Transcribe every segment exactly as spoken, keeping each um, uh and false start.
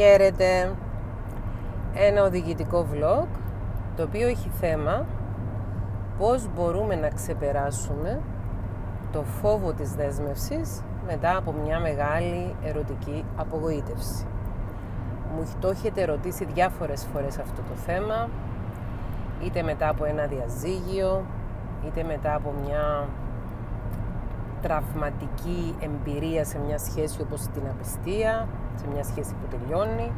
Χαίρετε, ένα οδηγητικό vlog το οποίο έχει θέμα πώς μπορούμε να ξεπεράσουμε το φόβο της δέσμευσης μετά από μια μεγάλη ερωτική απογοήτευση. Μου το έχετε ρωτήσει διάφορες φορές αυτό το θέμα, είτε μετά από ένα διαζύγιο, είτε μετά από μια τραυματική εμπειρία σε μια σχέση όπως την απιστία, σε μια σχέση που τελειώνει.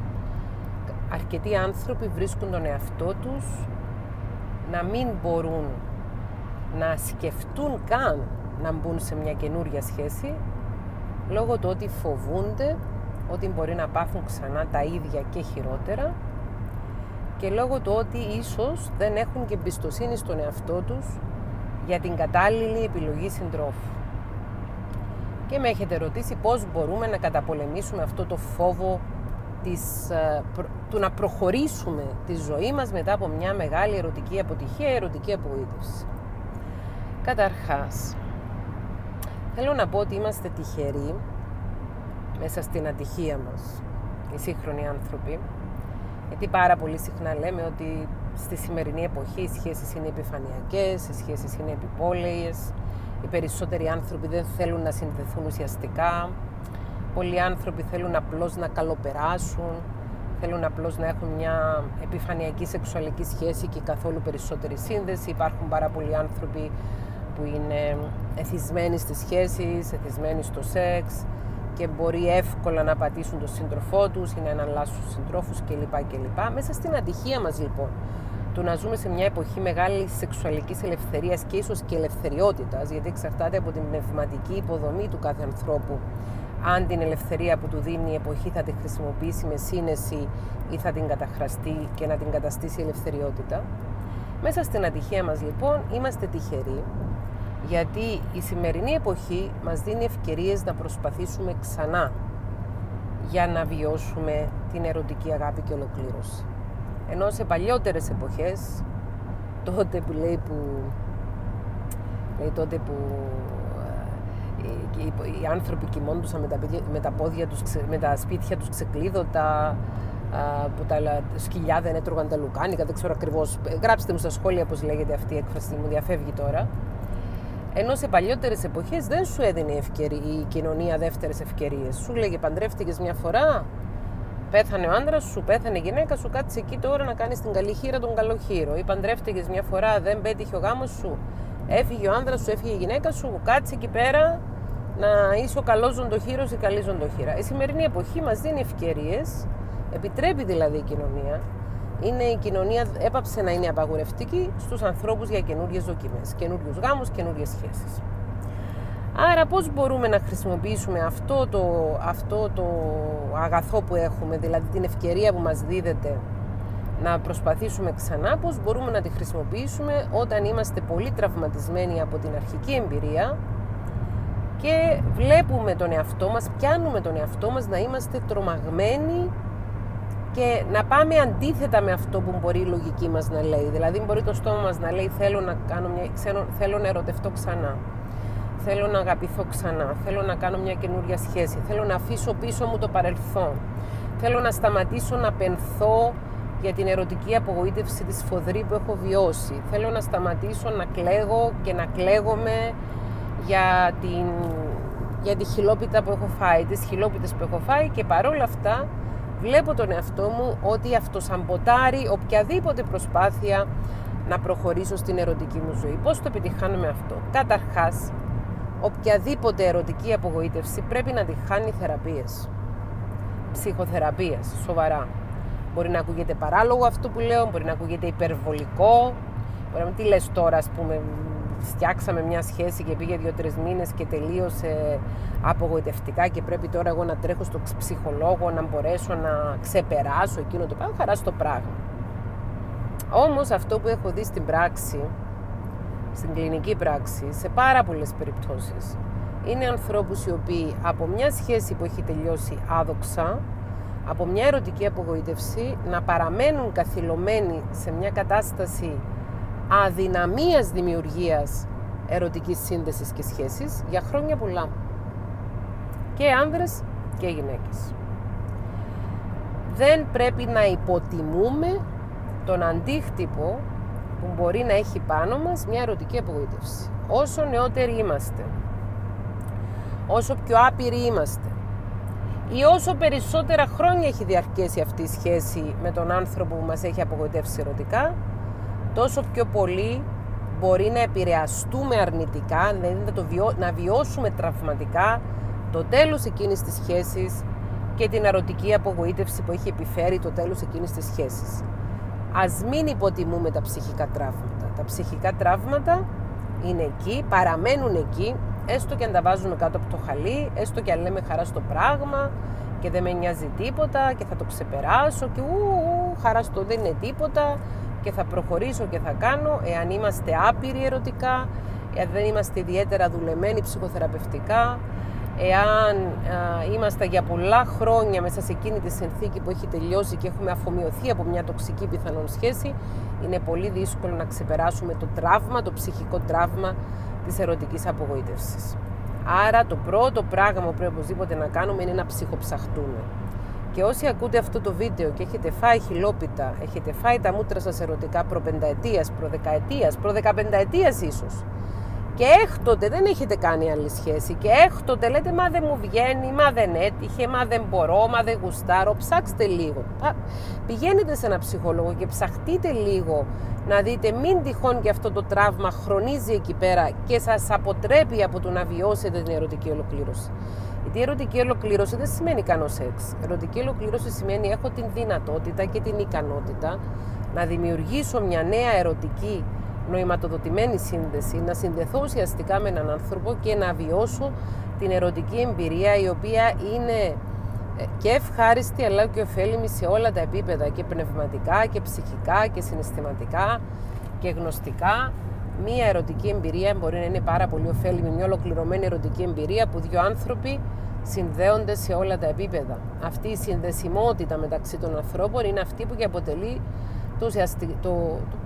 Αρκετοί άνθρωποι βρίσκουν τον εαυτό τους να μην μπορούν να σκεφτούν καν να μπουν σε μια καινούρια σχέση λόγω του ότι φοβούνται ότι μπορεί να πάθουν ξανά τα ίδια και χειρότερα και λόγω του ότι ίσως δεν έχουν και εμπιστοσύνη στον εαυτό τους για την κατάλληλη επιλογή συντρόφου. Και με έχετε ρωτήσει πώς μπορούμε να καταπολεμήσουμε αυτό το φόβο της, του να προχωρήσουμε τη ζωή μας μετά από μια μεγάλη ερωτική αποτυχία, ερωτική απογοήτευση. Καταρχάς, θέλω να πω ότι είμαστε τυχεροί μέσα στην ατυχία μας, οι σύγχρονοι άνθρωποι, γιατί πάρα πολύ συχνά λέμε ότι στη σημερινή εποχή οι σχέσεις είναι επιφανειακές, οι σχέσεις είναι επιπόλαιες, οι περισσότεροι άνθρωποι δεν θέλουν να συνδεθούν ουσιαστικά, πολλοί άνθρωποι θέλουν απλώς να καλοπεράσουν, θέλουν απλώς να έχουν μια επιφανειακή σεξουαλική σχέση και καθόλου περισσότερη σύνδεση. Υπάρχουν πάρα πολλοί άνθρωποι που είναι εθισμένοι στις σχέσεις, εθισμένοι στο σεξ και μπορεί εύκολα να πατήσουν τον σύντροφό τους ή να εναλλάσσουν συντρόφους κλπ. Μέσα στην ατυχία μας λοιπόν, του να ζούμε σε μια εποχή μεγάλης σεξουαλικής ελευθερίας και ίσως και ελευθεριότητας, γιατί εξαρτάται από την πνευματική υποδομή του κάθε ανθρώπου αν την ελευθερία που του δίνει η εποχή θα τη χρησιμοποιήσει με σύνεση ή θα την καταχραστεί και να την καταστήσει ελευθεριότητα. Μέσα στην ατυχία μας λοιπόν είμαστε τυχεροί, γιατί η σημερινή εποχή μας δίνει ευκαιρίες να προσπαθήσουμε ξανά για να βιώσουμε την ερωτική αγάπη και ολοκλήρωση. Ενώ σε παλιότερες εποχές, τότε που λέει που, λέει τότε που οι, οι άνθρωποι κοιμόντουσαν με τα, με τα πόδια τους, με τα σπίτια τους ξεκλείδωτα, που τα σκυλιά δεν έτρωγαν τα λουκάνικα, δεν ξέρω ακριβώς, γράψτε μου στα σχόλια πώς λέγεται αυτή η έκφραση, μου διαφεύγει τώρα. Ενώ σε παλιότερες εποχές δεν σου έδινε ευκαιρία, η κοινωνία δεύτερες ευκαιρίες. Σου λέγε παντρεύτηκες μια φορά, πέθανε ο άντρας σου, πέθανε η γυναίκα σου, κάτσε εκεί τώρα να κάνεις την καλή χείρα τον καλό χείρο. Ή παντρεύτηκες μια φορά, δεν πέτυχε ο γάμος σου, έφυγε ο άντρας σου, έφυγε η γυναίκα σου, κάτσε εκεί πέρα να είσαι ο καλός ζοντοχύρος ή καλή ζοντοχύρα. Η σημερινή εποχή μας δίνει ευκαιρίες, επιτρέπει δηλαδή η κοινωνία. Είναι, η κοινωνία έπαψε να είναι απαγορευτική στους ανθρώπους για καινούριες δοκιμές, καινούριους γάμους, καινούριες σχέσεις. Άρα πώς μπορούμε να χρησιμοποιήσουμε αυτό το, αυτό το αγαθό που έχουμε, δηλαδή την ευκαιρία που μας δίδεται να προσπαθήσουμε ξανά, πώς μπορούμε να τη χρησιμοποιήσουμε όταν είμαστε πολύ τραυματισμένοι από την αρχική εμπειρία και βλέπουμε τον εαυτό μας, πιάνουμε τον εαυτό μας να είμαστε τρομαγμένοι και να πάμε αντίθετα με αυτό που μπορεί η λογική μας να λέει. Δηλαδή μπορεί το στόμα μας να λέει θέλω να, κάνω μια, ξέρω, θέλω να ερωτευτώ ξανά, θέλω να αγαπηθώ ξανά, θέλω να κάνω μια καινούρια σχέση, θέλω να αφήσω πίσω μου το παρελθόν, θέλω να σταματήσω να πενθώ για την ερωτική απογοήτευση τη σφοδρή που έχω βιώσει, θέλω να σταματήσω να κλαίγω και να κλαίγομαι για, την, για τη χυλόπιτα που έχω φάει, τις χυλόπιτες που έχω φάει και παρόλα αυτά βλέπω τον εαυτό μου ότι αυτοσαμποτάρει οποιαδήποτε προσπάθεια να προχωρήσω στην ερωτική μου ζωή. Πώς το επιτυχάνουμε αυτό? Καταρχάς, οποιαδήποτε ερωτική απογοήτευση πρέπει να τη χάνει θεραπείες. Ψυχοθεραπείες, σοβαρά. Μπορεί να ακούγεται παράλογο αυτό που λέω, μπορεί να ακούγεται υπερβολικό. Μπορεί να μην τι λες τώρα, ας πούμε, φτιάξαμε μια σχέση και πήγε δύο-τρεις μήνες και τελείωσε απογοητευτικά και πρέπει τώρα εγώ να τρέχω στον ψυχολόγο να μπορέσω να ξεπεράσω εκείνο το πράγμα, χαρά στο πράγμα. Όμως αυτό που έχω δει στην πράξη, στην κλινική πράξη, σε πάρα πολλές περιπτώσεις, είναι ανθρώπους οι οποίοι από μια σχέση που έχει τελειώσει άδοξα, από μια ερωτική απογοήτευση, να παραμένουν καθυλωμένοι σε μια κατάσταση αδυναμίας δημιουργίας ερωτικής σύνδεσης και σχέσης για χρόνια πολλά. Και άνδρες και γυναίκες. δεν πρέπει να υποτιμούμε τον αντίκτυπο που μπορεί να έχει πάνω μας μια ερωτική απογοήτευση. Όσο νεότεροι είμαστε, όσο πιο άπειροι είμαστε ή όσο περισσότερα χρόνια έχει διαρκέσει αυτή η σχέση με τον άνθρωπο που μας έχει απογοητεύσει ερωτικά, τόσο πιο πολύ μπορεί να επηρεαστούμε αρνητικά, δηλαδή να, το βιώ, να βιώσουμε τραυματικά το τέλος εκείνης της σχέσης και την ερωτική απογοήτευση που έχει επιφέρει το τέλος εκείνης της σχέσης. Ας μην υποτιμούμε τα ψυχικά τραύματα. Τα ψυχικά τραύματα είναι εκεί, παραμένουν εκεί, έστω και αν τα βάζουμε κάτω από το χαλί, έστω και αν λέμε χαρά στο πράγμα και δεν με νοιάζει τίποτα και θα το ξεπεράσω και ου, ου, χαρά στο δεν είναι τίποτα και θα προχωρήσω και θα κάνω. Εάν είμαστε άπειροι ερωτικά, εάν δεν είμαστε ιδιαίτερα δουλεμένοι ψυχοθεραπευτικά, εάν α, είμαστε για πολλά χρόνια μέσα σε εκείνη τη συνθήκη που έχει τελειώσει και έχουμε αφομοιωθεί από μια τοξική πιθανόν σχέση, είναι πολύ δύσκολο να ξεπεράσουμε το τραύμα, το ψυχικό τραύμα της ερωτικής απογοήτευσης. Άρα το πρώτο πράγμα που πρέπει οπωσδήποτε να κάνουμε είναι να ψυχοψαχτούμε. Και όσοι ακούτε αυτό το βίντεο και έχετε φάει χυλόπιτα, έχετε φάει τα μούτρα σας ερωτικά προπενταετίας, προδεκαετίας, προδεκαπενταετίας ίσως, και έκτοτε δεν έχετε κάνει άλλη σχέση και έκτοτε λέτε μα δεν μου βγαίνει, μα δεν έτυχε, μα δεν μπορώ, μα δεν γουστάρω, ψάξτε λίγο. Πηγαίνετε σε ένα ψυχολόγο και ψαχτείτε λίγο να δείτε μην τυχόν και αυτό το τραύμα χρονίζει εκεί πέρα και σας αποτρέπει από το να βιώσετε την ερωτική ολοκλήρωση. Γιατί η ερωτική ολοκλήρωση δεν σημαίνει κάνω σεξ. Η ερωτική ολοκλήρωση σημαίνει έχω την δυνατότητα και την ικανότητα να δημιουργήσω μια νέα ερωτική νοηματοδοτημένη σύνδεση, να συνδεθώ ουσιαστικά με έναν άνθρωπο και να βιώσω την ερωτική εμπειρία η οποία είναι και ευχάριστη αλλά και ωφέλιμη σε όλα τα επίπεδα και πνευματικά και ψυχικά και συναισθηματικά και γνωστικά. Μία ερωτική εμπειρία μπορεί να είναι πάρα πολύ ωφέλιμη, μια ολοκληρωμένη ερωτική εμπειρία που δύο άνθρωποι συνδέονται σε όλα τα επίπεδα. Αυτή η συνδεσιμότητα μεταξύ των ανθρώπων είναι αυτή που και αποτελεί Το, το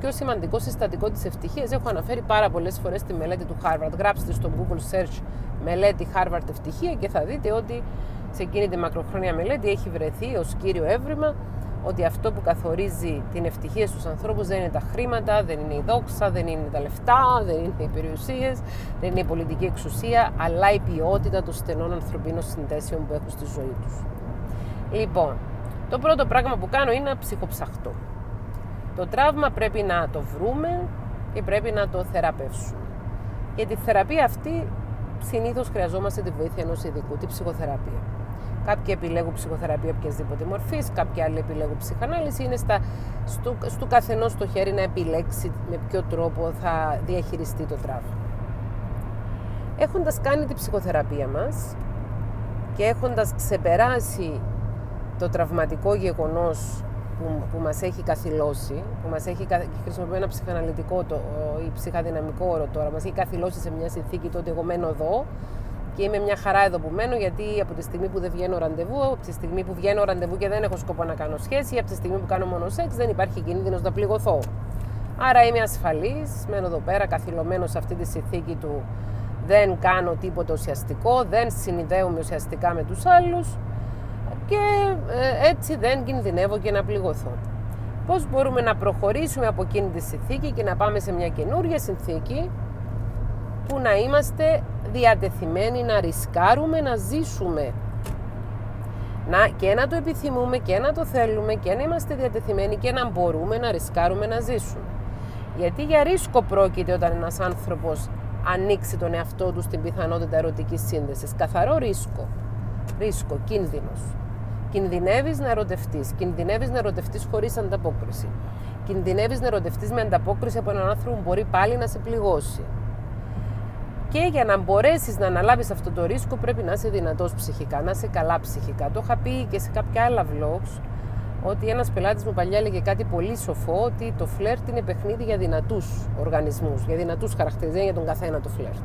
πιο σημαντικό συστατικό της ευτυχίας. Έχω αναφέρει πάρα πολλές φορές τη μελέτη του Harvard. Γράψτε στο Google Search μελέτη Harvard ευτυχία και θα δείτε ότι σε εκείνη τη μακροχρόνια μελέτη έχει βρεθεί ως κύριο έβριμα ότι αυτό που καθορίζει την ευτυχία στους ανθρώπους δεν είναι τα χρήματα, δεν είναι η δόξα, δεν είναι τα λεφτά, δεν είναι οι περιουσίες, δεν είναι η πολιτική εξουσία, αλλά η ποιότητα των στενών ανθρωπίνων συνδέσεων που έχουν στη ζωή τους. Λοιπόν, το πρώτο πράγμα που κάνω είναι να ψυχοψαχτώ. Το τραύμα πρέπει να το βρούμε και πρέπει να το θεραπεύσουμε. Για τη θεραπεία αυτή συνήθως χρειαζόμαστε τη βοήθεια ενός ειδικού, τη ψυχοθεραπεία. Κάποιοι επιλέγουν ψυχοθεραπεία οποιασδήποτε μορφής, κάποιοι άλλοι επιλέγουν ψυχανάλυση. Είναι στα, στο, στο καθενός το χέρι να επιλέξει με ποιο τρόπο θα διαχειριστεί το τραύμα. Έχοντας κάνει τη ψυχοθεραπεία μας και έχοντας ξεπεράσει το τραυματικό γεγονός Που, που μας έχει καθυλώσει, που μας έχει, χρησιμοποιώ ένα ψυχαναλυτικό το, ή ψυχαδυναμικό όρο τώρα, μας έχει καθυλώσει σε μια συνθήκη, τότε εγώ μένω εδώ και είμαι μια χαρά εδώ που μένω, γιατί από τη στιγμή που δεν βγαίνω ραντεβού, από τη στιγμή που βγαίνω ραντεβού και δεν έχω σκοπό να κάνω σχέση, από τη στιγμή που κάνω μόνο σεξ, δεν υπάρχει κίνδυνος να πληγωθώ. Άρα είμαι ασφαλής, μένω εδώ πέρα καθυλωμένο σε αυτή τη συνθήκη του δεν κάνω τίποτα ουσιαστικό, δεν συνδέομαι ουσιαστικά με τους άλλους. Και έτσι δεν κινδυνεύω και να πληγωθώ. Πώς μπορούμε να προχωρήσουμε από εκείνη τη συνθήκη και να πάμε σε μια καινούργια συνθήκη που να είμαστε διατεθειμένοι να ρισκάρουμε, να ζήσουμε. Να, και να το επιθυμούμε και να το θέλουμε και να είμαστε διατεθειμένοι και να μπορούμε να ρισκάρουμε να ζήσουμε. Γιατί για ρίσκο πρόκειται όταν ένας άνθρωπος ανοίξει τον εαυτό του στην πιθανότητα ερωτικής σύνδεσης. Καθαρό ρίσκο. Ρίσκο, κίνδυνος. Κινδυνεύεις να ερωτευτείς, κινδυνεύεις να ερωτευτείς χωρίς ανταπόκριση. Κινδυνεύεις να ερωτευτείς με ανταπόκριση από έναν άνθρωπο που μπορεί πάλι να σε πληγώσει. Και για να μπορέσεις να αναλάβεις αυτό το ρίσκο πρέπει να είσαι δυνατός ψυχικά, να είσαι καλά ψυχικά. Το είχα πει και σε κάποια άλλα vlogs ότι ένας πελάτης μου παλιά έλεγε κάτι πολύ σοφό, ότι το φλερτ είναι παιχνίδι για δυνατούς οργανισμούς, για δυνατούς χαρακτηρισμούς, για τον καθένα το φλερτ.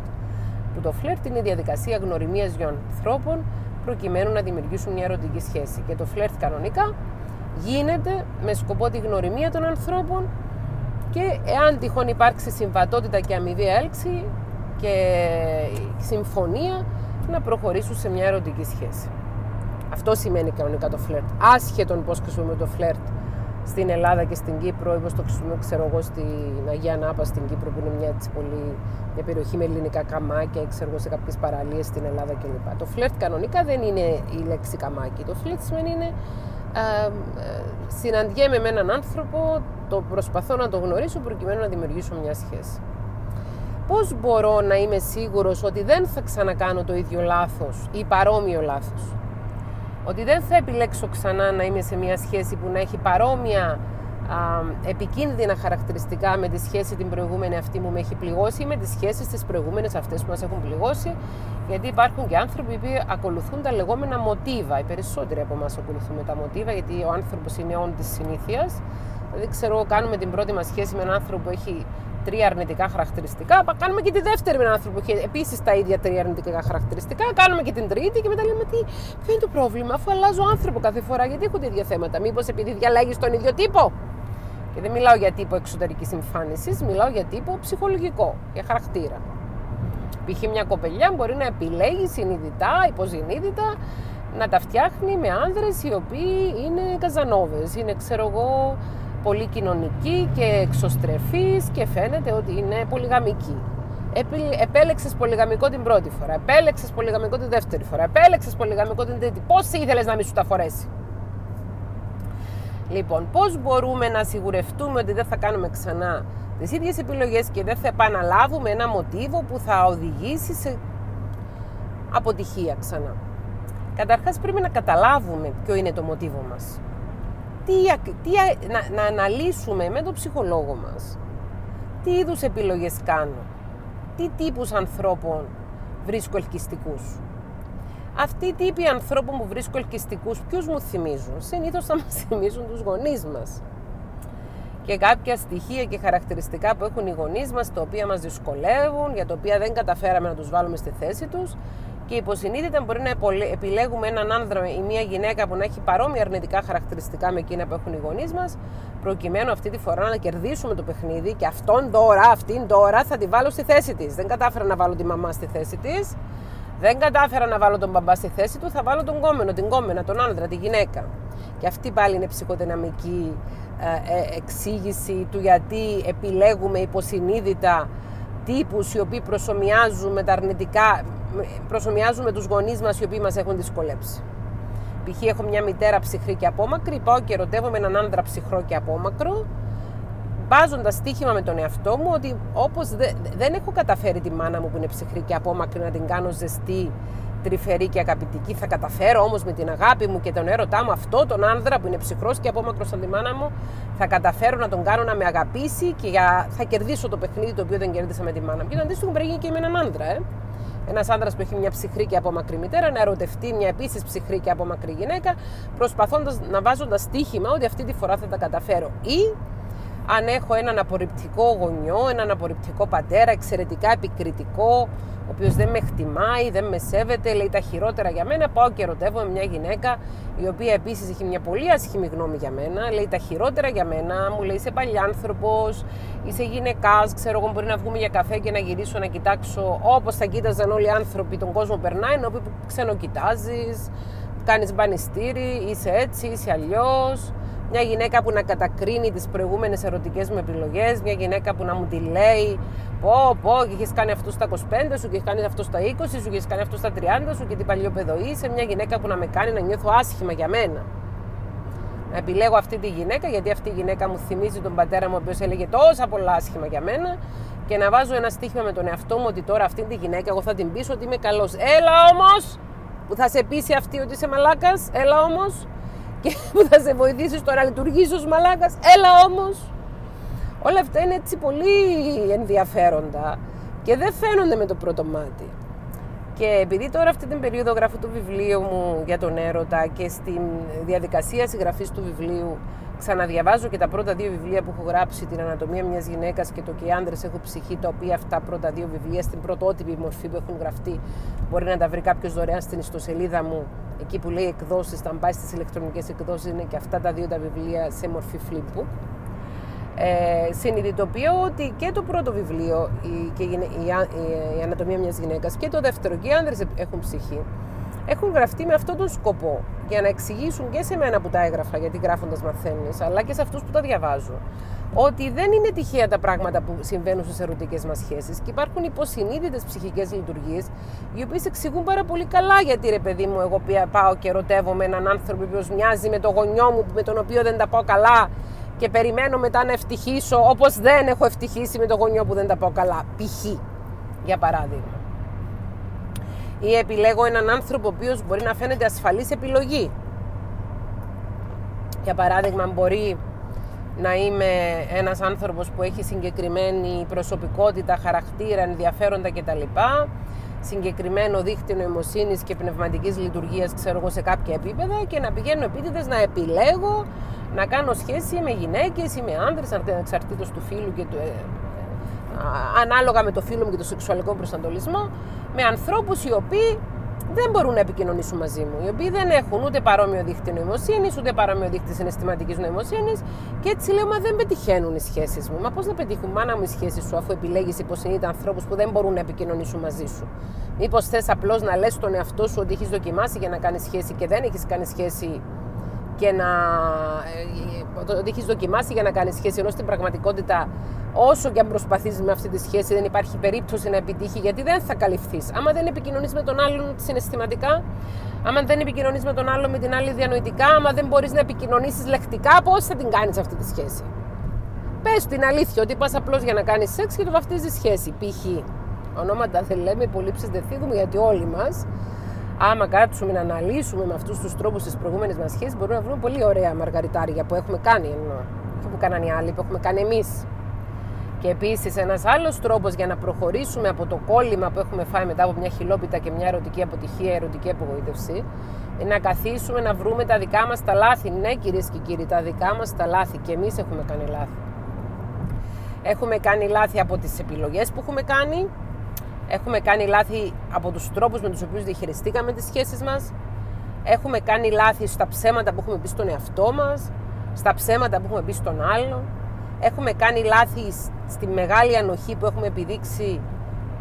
Που το φλερτ είναι η διαδικασία γνωριμίας δύο ανθρώπων προκειμένου να δημιουργήσουν μια ερωτική σχέση. Και το φλερτ κανονικά γίνεται με σκοπό τη γνωριμία των ανθρώπων και εάν τυχόν υπάρξει συμβατότητα και αμοιβαία έλξη και συμφωνία να προχωρήσουν σε μια ερωτική σχέση. Αυτό σημαίνει κανονικά το φλερτ. Άσχετον πώς χρησιμοποιούμε το φλερτ στην Ελλάδα και στην Κύπρο, ή πώς το χρησιμοποιούμε, ξέρω εγώ, στην Αγία Νάπα στην Κύπρο, που είναι μια, πολύ, μια περιοχή με ελληνικά καμάκια, ξέρω εγώ, σε κάποιες παραλίες στην Ελλάδα κλπ. Το φλερτ κανονικά δεν είναι η λέξη καμάκι. Το φλερτ σημαίνει είναι ε, ε, συναντιέμαι με έναν άνθρωπο, το προσπαθώ να το γνωρίσω προκειμένου να δημιουργήσω μια σχέση. Πώς μπορώ να είμαι σίγουρος ότι δεν θα ξανακάνω το ίδιο λάθος ή παρόμοιο λάθος? Ότι δεν θα επιλέξω ξανά να είμαι σε μια σχέση που να έχει παρόμοια α, επικίνδυνα χαρακτηριστικά με τη σχέση την προηγούμενη αυτή που με έχει πληγώσει ή με τις σχέσεις τις προηγούμενες αυτές που μας έχουν πληγώσει, γιατί υπάρχουν και άνθρωποι που ακολουθούν τα λεγόμενα μοτίβα. Οι περισσότεροι από εμάς ακολουθούμε τα μοτίβα, γιατί ο άνθρωπος είναι όν της συνήθειας. Δηλαδή, ξέρω, κάνουμε την πρώτη μας σχέση με έναν άνθρωπο που έχει τρία αρνητικά χαρακτηριστικά, κάνουμε και τη δεύτερη με έναν άνθρωπο που έχει επίσης τα ίδια τρία αρνητικά χαρακτηριστικά, κάνουμε και την τρίτη και μετά λέμε, τι, ποιο είναι το πρόβλημα, αφού αλλάζω άνθρωπο κάθε φορά, γιατί έχω τα ίδια θέματα? Μήπως επειδή διαλέγεις τον ίδιο τύπο? Και δεν μιλάω για τύπο εξωτερικής εμφάνισης, μιλάω για τύπο ψυχολογικό, για χαρακτήρα. Π.χ. μια κοπελιά μπορεί να επιλέγει συνειδητά, υποζυνείδητα, να τα φτιάχνει με άνδρες οι οποίοι είναι καζανόβες, είναι, ξέρω εγώ, πολύ κοινωνική και εξωστρεφής και φαίνεται ότι είναι πολυγαμική. Επέλεξες πολυγαμικό την πρώτη φορά, επέλεξες πολυγαμικό την δεύτερη φορά, επέλεξες πολυγαμικό την τρίτη. Πώς ήθελες να μην σου τα φορέσει? Λοιπόν, πώς μπορούμε να σιγουρευτούμε ότι δεν θα κάνουμε ξανά τις ίδιες επιλογές και δεν θα επαναλάβουμε ένα μοτίβο που θα οδηγήσει σε αποτυχία ξανά? Καταρχάς πρέπει να καταλάβουμε ποιο είναι το μοτίβο μας. Τι, τι, να, να αναλύσουμε με τον ψυχολόγο μας τι είδους επιλογές κάνω, τι τύπους ανθρώπων βρίσκω ελκυστικούς. Αυτοί οι τύποι ανθρώπων που βρίσκω ελκυστικούς, ποιους μου θυμίζουν? Συνήθως θα μας θυμίζουν τους γονείς μας και κάποια στοιχεία και χαρακτηριστικά που έχουν οι γονείς μας, τα οποία μας δυσκολεύουν, για τα οποία δεν καταφέραμε να τους βάλουμε στη θέση τους. Και υποσυνείδητα μπορεί να επιλέγουμε έναν άνδρα ή μια γυναίκα που να έχει παρόμοια αρνητικά χαρακτηριστικά με εκείνα που έχουν οι γονείς μας, προκειμένου αυτή τη φορά να κερδίσουμε το παιχνίδι και αυτόν τώρα, αυτήν τώρα θα τη βάλω στη θέση της. Δεν κατάφερα να βάλω τη μαμά στη θέση της, δεν κατάφερα να βάλω τον μπαμπά στη θέση του, θα βάλω τον κόμενο, την κόμενα, τον άνδρα, τη γυναίκα. Και αυτή πάλι είναι ψυχοδυναμική ε, ε, εξήγηση του γιατί επιλέγουμε υποσυνείδητα τύπους οι οποίοι προσομοιάζουν με τα αρνητικά. Προσομοιάζουμε τους γονείς μας οι οποίοι μας έχουν δυσκολέψει. Π.χ. έχω μια μητέρα ψυχρή και απόμακρη, πάω και ερωτεύομαι έναν άνδρα ψυχρό και απόμακρο, βάζοντας στοίχημα με τον εαυτό μου ότι όπως δε, δεν έχω καταφέρει τη μάνα μου που είναι ψυχρή και απόμακρη να την κάνω ζεστή, τρυφερή και αγαπητική, θα καταφέρω όμως με την αγάπη μου και τον έρωτά μου αυτό τον άνδρα που είναι ψυχρός και απόμακρος σαν τη μάνα μου, θα καταφέρω να τον κάνω να με αγαπήσει και για, θα κερδίσω το παιχνίδι το οποίο δεν κέρδισα με τη μάνα μου. Και το αντίστοιχο πρέπει και με έναν άνδρα, ε. Ένας άνδρας που έχει μια ψυχρή και απόμακρη μητέρα να ερωτευτεί μια επίσης ψυχρή και απόμακρη γυναίκα, προσπαθώντας να βάζοντας στοίχημα ότι αυτή τη φορά θα τα καταφέρω. Ή αν έχω έναν απορριπτικό γονιό, έναν απορριπτικό πατέρα, εξαιρετικά επικριτικό, ο οποίος δεν με χτιμάει, δεν με σέβεται, λέει τα χειρότερα για μένα, πάω και ερωτεύομαι μια γυναίκα η οποία επίσης έχει μια πολύ άσχημη γνώμη για μένα, λέει τα χειρότερα για μένα, μου λέει είσαι παλιάνθρωπος, είσαι γυναικάς, ξέρω εγώ, μπορεί να βγούμε για καφέ και να γυρίσω να κοιτάξω όπως θα κοίταζαν όλοι οι άνθρωποι, τον κόσμο περνάει, ενώ που ξενοκοιτάζεις, κάνεις μπανιστήρι, είσαι έτσι, είσαι αλλιώς. Μια γυναίκα που να κατακρίνει τις προηγούμενες ερωτικές μου επιλογές, μια γυναίκα που να μου τη λέει πω πω και έχεις κάνει αυτό στα είκοσι πέντε σου και έχεις κάνει αυτό στα είκοσι σου και έχεις κάνει αυτό στα τριάντα σου και την παλιοπαιδοή, σε μια γυναίκα που να με κάνει να νιώθω άσχημα για μένα. Να επιλέγω αυτή τη γυναίκα γιατί αυτή η γυναίκα μου θυμίζει τον πατέρα μου ο οποίος έλεγε τόσα πολλά άσχημα για μένα και να βάζω ένα στίχημα με τον εαυτό μου ότι τώρα αυτή τη γυναίκα εγώ θα την πείσω ότι είμαι καλός. Έλα όμως που θα σε πείσει αυτή ότι είσαι μαλάκας, έλα όμως. Και που θα σε βοηθήσει στο να λειτουργήσει ως μαλάκας, έλα όμως. Όλα αυτά είναι έτσι πολύ ενδιαφέροντα και δεν φαίνονται με το πρώτο μάτι. Και επειδή τώρα αυτή την περίοδο γράφω το βιβλίο μου για τον έρωτα και στη διαδικασία συγγραφής του βιβλίου ξαναδιαβάζω και τα πρώτα δύο βιβλία που έχω γράψει, την Ανατομία μιας γυναίκας και το «Και οι άνδρες έχουν ψυχή», τα οποία αυτά πρώτα δύο βιβλία στην πρωτότυπη μορφή που έχουν γραφτεί μπορεί να τα βρει κάποιος δωρεάν στην ιστοσελίδα μου, εκεί που λέει εκδόσεις, θα πάει στις ηλεκτρονικές εκδόσεις, είναι και αυτά τα δύο τα βιβλία σε μορφή flipbook. Ε, συνειδητοποιώ ότι και το πρώτο βιβλίο, η, και η, η, η Ανατομία μιας γυναίκας, και το δεύτερο, «Και οι άνδρες έχουν ψυχή», έχουν γραφτεί με αυτόν τον σκοπό, για να εξηγήσουν και σε μένα που τα έγραφα, γιατί γράφοντας μαθαίνεις, αλλά και σε αυτούς που τα διαβάζουν, ότι δεν είναι τυχαία τα πράγματα που συμβαίνουν στις ερωτικές μας σχέσεις και υπάρχουν υποσυνείδητες ψυχικές λειτουργίες, οι οποίες εξηγούν πάρα πολύ καλά γιατί, ρε παιδί μου, εγώ πάω και ερωτεύομαι έναν άνθρωπο που μοιάζει με τον γονιό μου, με τον οποίο δεν τα πάω καλά, και περιμένω μετά να ευτυχήσω όπως δεν έχω ευτυχήσει με τον γονιό που δεν τα πάω καλά. Π.χ. για παράδειγμα. Ή επιλέγω έναν άνθρωπο ο οποίος μπορεί να φαίνεται ασφαλής επιλογή. Για παράδειγμα, μπορεί να είμαι ένας άνθρωπος που έχει συγκεκριμένη προσωπικότητα, χαρακτήρα, ενδιαφέροντα κτλ. Συγκεκριμένο δίχτυ νοημοσύνης και πνευματικής λειτουργίας, ξέρω εγώ, σε κάποια επίπεδα, και να πηγαίνω επίτηδες να επιλέγω να κάνω σχέση με γυναίκες ή με άντρες, εξαρτήτως του φύλου και του, ε, ανάλογα με το φύλο μου και το σεξουαλικό προσανατολισμό, με ανθρώπους οι οποίοι δεν μπορούν να επικοινωνήσουν μαζί μου, οι οποίοι δεν έχουν ούτε παρόμοιο δίχτυ νοημοσύνης, ούτε παρόμοιο δίχτυ συναισθηματικής νοημοσύνης, και έτσι λέω: μα δεν πετυχαίνουν οι σχέσεις μου. Μα πώς να πετύχουν, μάνα μου, οι σχέσεις σου, αφού επιλέγεις υποσυνείδητα ανθρώπους που δεν μπορούν να επικοινωνήσουν μαζί σου? Μήπως θες απλώς να λες στον εαυτό σου ότι έχεις δοκιμάσει για να κάνεις σχέση και δεν έχεις κάνει σχέση, και να ότι έχεις δοκιμάσει για να κάνεις σχέση, ενώ στην πραγματικότητα, όσο και αν προσπαθείς με αυτή τη σχέση, δεν υπάρχει περίπτωση να επιτύχει, γιατί δεν θα καλυφθείς. Άμα δεν επικοινωνείς με τον άλλον συναισθηματικά, άμα δεν επικοινωνείς με τον άλλον με την άλλη διανοητικά, άμα δεν μπορείς να επικοινωνήσεις λεκτικά, πώς θα την κάνεις αυτή τη σχέση? Πες την αλήθεια ότι πας απλώς για να κάνεις σεξ και το βαφτίζεις σχέση. Π.χ. Ονόματα δεν λέμε, υπολείψεις δεν θίγουμε, γιατί όλοι μας, άμα κάτσουμε να αναλύσουμε με αυτούς τους τρόπους τις προηγούμενες μας σχέσεις, μπορούμε να βρούμε πολύ ωραία μαργαριτάρια που έχουμε κάνει, εννοώ, και που κάνανε οι άλλοι, που έχουμε κάνει εμείς. Και επίσης, ένας άλλος τρόπος για να προχωρήσουμε από το κόλλημα που έχουμε φάει μετά από μια χιλόπιτα και μια ερωτική αποτυχία, ερωτική απογοήτευση, είναι να καθίσουμε να βρούμε τα δικά μας τα λάθη. Ναι, κυρίες και κύριοι, τα δικά μας τα λάθη. Και εμείς έχουμε κάνει λάθη. Έχουμε κάνει λάθη από τις επιλογές που έχουμε κάνει. Έχουμε κάνει λάθη από τους τρόπους με τους οποίους διαχειριστήκαμε τις σχέσεις μας. Έχουμε κάνει λάθη στα ψέματα που έχουμε πει στον εαυτό μας, στα ψέματα που έχουμε πει στον άλλον. Έχουμε κάνει λάθη στη μεγάλη ανοχή που έχουμε επιδείξει,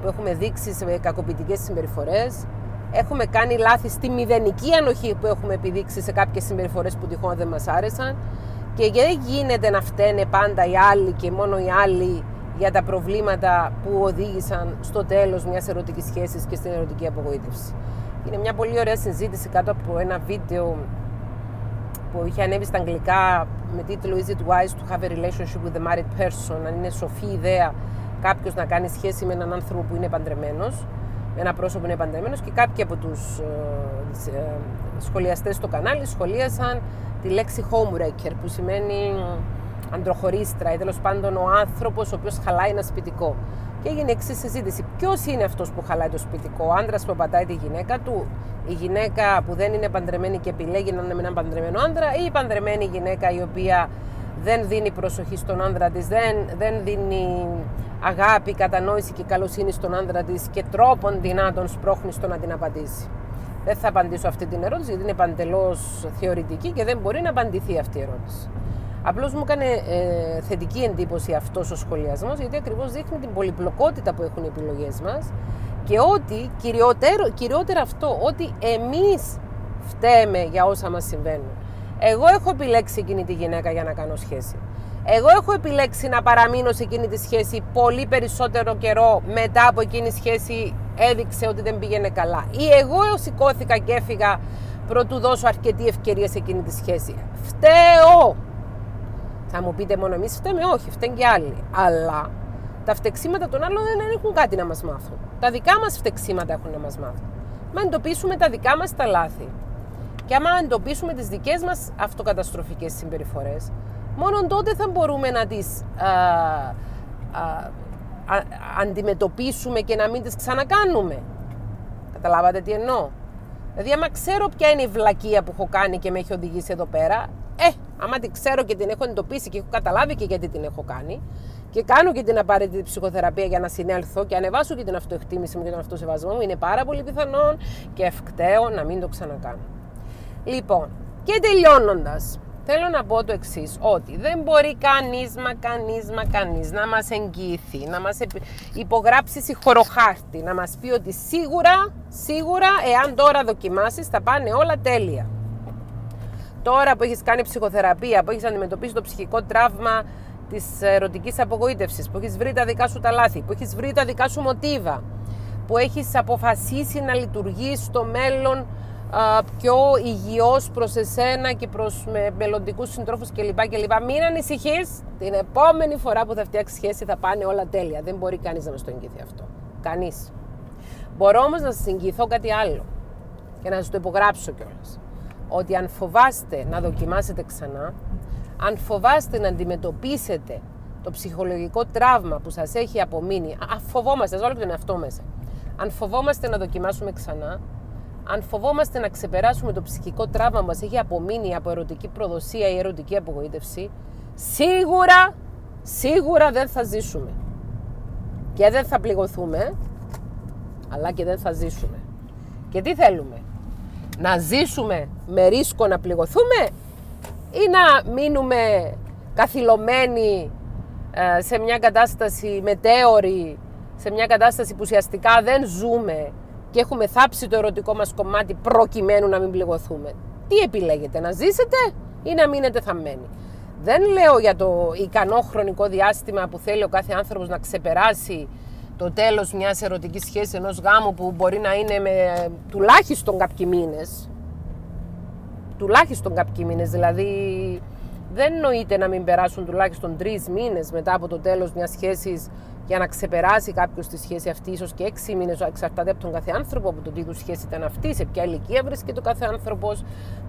που έχουμε δείξει σε κακοποιητικές συμπεριφορές. Έχουμε κάνει λάθη στη μηδενική ανοχή που έχουμε επιδείξει σε κάποιες συμπεριφορές που τυχόν δεν μας άρεσαν. Και δεν γίνεται να φταίνε πάντα οι άλλοι και μόνο οι άλλοι για τα προβλήματα που οδήγησαν στο τέλος μιας ερωτικής σχέσης και στην ερωτική απογοήτευση. Είναι μια πολύ ωραία συζήτηση κάτω από ένα βίντεο που είχε ανέβει στα αγγλικά με τίτλο Is it wise to have a relationship with a married person? Αν είναι σοφή ιδέα κάποιος να κάνει σχέση με έναν άνθρωπο που είναι παντρεμένος, με ένα πρόσωπο που είναι παντρεμένος, και κάποιοι από τους ε, ε, σχολιαστές στο κανάλι σχολίασαν τη λέξη homewrecker, που σημαίνει αντροχωρίστρα, ή τέλος πάντων ο άνθρωπος ο οποίος χαλάει ένα σπιτικό. Και έγινε εξής συζήτηση: ποιος είναι αυτός που χαλάει το σπιτικό? Ο άντρας που απατάει τη γυναίκα του, η γυναίκα που δεν είναι παντρεμένη και επιλέγει να είναι με έναν παντρεμένο άντρα, ή η παντρεμένη γυναίκα η οποία δεν δίνει προσοχή στον άντρα της, δεν, δεν δίνει αγάπη, κατανόηση και καλοσύνη στον άντρα της και τρόπον δυνάτων σπρώχνει στο να την απαντήσει? Δεν θα απαντήσω αυτή την ερώτηση, γιατί είναι παντελώς θεωρητική και δεν μπορεί να απαντηθεί αυτή η ερώτηση. Απλώς μου έκανε ε, θετική εντύπωση αυτός ο σχολιασμός, γιατί ακριβώς δείχνει την πολυπλοκότητα που έχουν οι επιλογές μας, και ότι, κυριότερο, κυριότερα αυτό, ότι εμείς φταίμε για όσα μας συμβαίνουν. Εγώ έχω επιλέξει εκείνη τη γυναίκα για να κάνω σχέση. Εγώ έχω επιλέξει να παραμείνω σε εκείνη τη σχέση πολύ περισσότερο καιρό μετά από εκείνη η σχέση έδειξε ότι δεν πήγαινε καλά. Ή εγώ σηκώθηκα και έφυγα προτού δώσω αρκετή ευκαιρία σε εκείνη τη σχέση. Φταίω! Θα μου πείτε μόνο εμείς φταίμε? Όχι, φταίνουν και άλλοι. Αλλά τα φτεξίματα των άλλων δεν έχουν κάτι να μας μάθουν. Τα δικά μας φτεξίματα έχουν να μας μάθουν. Μα εντοπίσουμε τα δικά μας τα λάθη, και άμα εντοπίσουμε τις δικές μας αυτοκαταστροφικές συμπεριφορές, μόνο τότε θα μπορούμε να τις α, α, α, αντιμετωπίσουμε και να μην τις ξανακάνουμε. Καταλάβατε τι εννοώ? Δηλαδή, άμα ξέρω ποια είναι η βλακεία που έχω κάνει και με έχει οδηγήσει εδώ πέρα, Ε, άμα την ξέρω και την έχω εντοπίσει και έχω καταλάβει και γιατί την έχω κάνει, και κάνω και την απαραίτητη ψυχοθεραπεία για να συνέλθω και ανεβάσω και την αυτοεκτίμηση μου και τον αυτοσεβασμό μου, είναι πάρα πολύ πιθανόν και ευκταίο να μην το ξανακάνω. Λοιπόν, και τελειώνοντας, Θέλω να πω το εξής, ότι δεν μπορεί κανείς μα κανείς μα κανείς να μας εγγυηθεί, να μας υπογράψει συγχωροχάρτη, να μας πει ότι σίγουρα, σίγουρα, εάν τώρα δοκιμάσεις θα πάνε όλα τέλεια. Τώρα που έχεις κάνει ψυχοθεραπεία, που έχεις αντιμετωπίσει το ψυχικό τραύμα της ερωτικής απογοήτευσης, που έχεις βρει τα δικά σου τα λάθη, που έχεις βρει τα δικά σου μοτίβα, που έχεις αποφασίσει να λειτουργείς στο μέλλον πιο υγιώς προς εσένα και προς μελλοντικούς συντρόφους κλπ. κλπ. Μην ανησυχείς, την επόμενη φορά που θα φτιάξεις σχέση θα πάνε όλα τέλεια. Δεν μπορεί κανείς να μας το εγγυηθεί αυτό. Κανείς. Μπορώ όμως να σας εγγυηθώ κάτι άλλο και να σας το υπογράψω κιόλας. Ότι αν φοβάστε να δοκιμάσετε ξανά, αν φοβάστε να αντιμετωπίσετε το ψυχολογικό τραύμα που σας έχει απομείνει, αν φοβόμαστε, ας βάλω και τον εαυτό μέσα, αν φοβόμαστε να δοκιμάσουμε ξανά, αν φοβόμαστε να ξεπεράσουμε το ψυχικό τραύμα που μας έχει απομείνει από ερωτική προδοσία ή ερωτική απογοήτευση, σίγουρα, σίγουρα δεν θα ζήσουμε. Και δεν θα πληγωθούμε, αλλά και δεν θα ζήσουμε. Και τι θέλουμε? Να ζήσουμε με ρίσκο να πληγωθούμε ή να μείνουμε καθυλωμένοι σε μια κατάσταση μετέωρη, σε μια κατάσταση που ουσιαστικά δεν ζούμε και έχουμε θάψει το ερωτικό μας κομμάτι προκειμένου να μην πληγωθούμε? Τι επιλέγετε, να ζήσετε ή να μείνετε θαμμένοι? Δεν λέω για το ικανό χρονικό διάστημα που θέλει ο κάθε άνθρωπος να ξεπεράσει το τέλος μιας ερωτικής σχέσης, ενός γάμου που μπορεί να είναι με τουλάχιστον κάποιοι μήνες. Τουλάχιστον κάποιοι μήνες, δηλαδή δεν νοείται να μην περάσουν τουλάχιστον τρεις μήνες μετά από το τέλος μιας σχέσης για να ξεπεράσει κάποιος τη σχέση αυτή, ίσως και έξι μήνες, εξαρτάται από τον κάθε άνθρωπο, από τον τι σχέση ήταν αυτή, σε ποια ηλικία βρίσκεται ο κάθε άνθρωπος,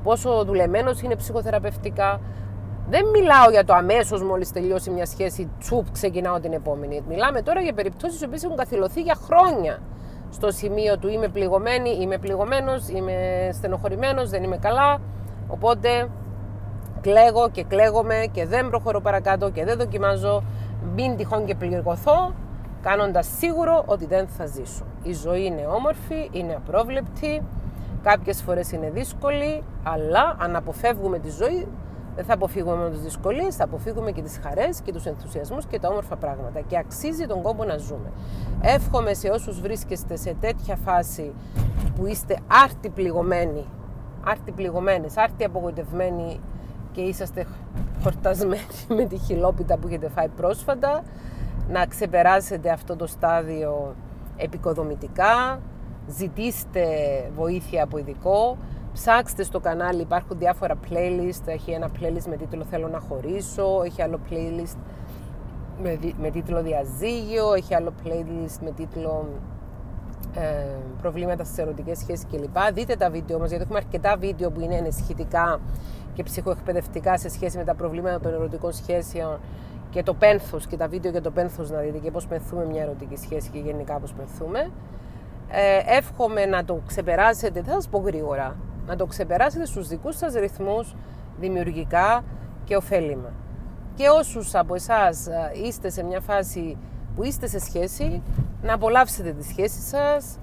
πόσο δουλεμένος είναι ψυχοθεραπευτικά. Δεν μιλάω για το αμέσως μόλις τελειώσει μια σχέση, τσουπ, ξεκινάω την επόμενη. Μιλάμε τώρα για περιπτώσεις που έχουν καθυλωθεί για χρόνια στο σημείο του είμαι πληγωμένη, είμαι πληγωμένος, είμαι στενοχωρημένος, δεν είμαι καλά. Οπότε κλαίγω και κλαίγομαι και δεν προχωρώ παρακάτω και δεν δοκιμάζω. Μην τυχόν και πληγωθώ, κάνοντας σίγουρο ότι δεν θα ζήσω. Η ζωή είναι όμορφη, είναι απρόβλεπτη, κάποιες φορές είναι δύσκολη, αλλά αν αποφεύγουμε τη ζωή, δεν θα αποφύγουμε μόνο τις δυσκολίες, θα αποφύγουμε και τις χαρές και τους ενθουσιασμούς και τα όμορφα πράγματα. Και αξίζει τον κόπο να ζούμε. Εύχομαι σε όσους βρίσκεστε σε τέτοια φάση που είστε άρτη πληγωμένοι, άρτη πληγωμένες, άρτη απογοητευμένοι και είσαστε χορτασμένοι με τη χυλόπιτα που έχετε φάει πρόσφατα, να ξεπεράσετε αυτό το στάδιο επικοδομητικά, ζητήστε βοήθεια από ειδικό. Ψάξτε στο κανάλι, υπάρχουν διάφορα playlist, έχει ένα playlist με τίτλο «Θέλω να χωρίσω», έχει άλλο playlist με, δι... με τίτλο «Διαζύγιο», έχει άλλο playlist με τίτλο ε, «Προβλήματα στις ερωτικές σχέσεις» κλπ. Δείτε τα βίντεο μας, γιατί έχουμε αρκετά βίντεο που είναι ενισχυτικά και ψυχοεκπαιδευτικά σε σχέση με τα προβλήματα των ερωτικών σχέσεων και το πένθος, και τα βίντεο για το πένθος να δείτε και πώς πενθούμε μια ερωτική σχέση και γενικά πώς πενθούμε. Ε, εύχομαι να το ξεπεράσετε, θα σας πω γρήγορα, να το ξεπεράσετε στους δικούς σας ρυθμούς, δημιουργικά και ωφέλιμα. Και όσους από εσάς είστε σε μια φάση που είστε σε σχέση, να απολαύσετε τη σχέση σας,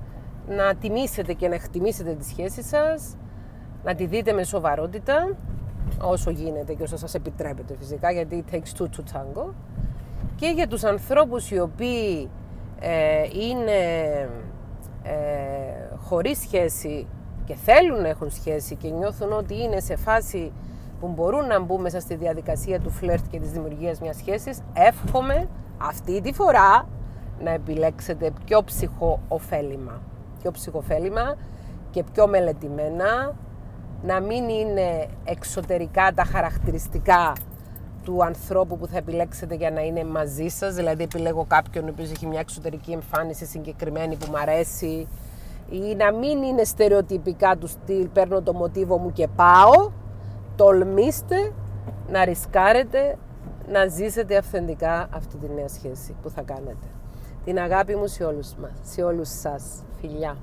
να τιμήσετε και να εκτιμήσετε τη σχέση σας, να τη δείτε με σοβαρότητα, όσο γίνεται και όσο σας επιτρέπετε φυσικά, γιατί it takes two to tango. Και για τους ανθρώπους οι οποίοι ε, είναι ε, χωρίς σχέση, και θέλουν να έχουν σχέση και νιώθουν ότι είναι σε φάση που μπορούν να μπουν μέσα στη διαδικασία του φλερτ και της δημιουργίας μιας σχέσης, εύχομαι αυτή τη φορά να επιλέξετε πιο ψυχοφέλιμα. Πιο ψυχοφέλιμα και πιο μελετημένα, να μην είναι εξωτερικά τα χαρακτηριστικά του ανθρώπου που θα επιλέξετε για να είναι μαζί σας. Δηλαδή επιλέγω κάποιον ο οποίος έχει μια εξωτερική εμφάνιση συγκεκριμένη που μου αρέσει, ή να μην είναι στερεοτυπικά του στυλ «παίρνω το μοτίβο μου και πάω». Τολμήστε να ρισκάρετε, να ζήσετε αυθεντικά αυτή τη νέα σχέση που θα κάνετε. Την αγάπη μου σε όλους μας, σε όλους σας. Φιλιά!